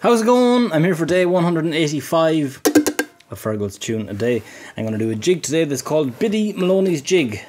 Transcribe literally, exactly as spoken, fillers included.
How's it going? I'm here for day one hundred eighty-five of Fergal's Tune a Day. I'm going to do a jig today that's called Biddy Maloney's Jig.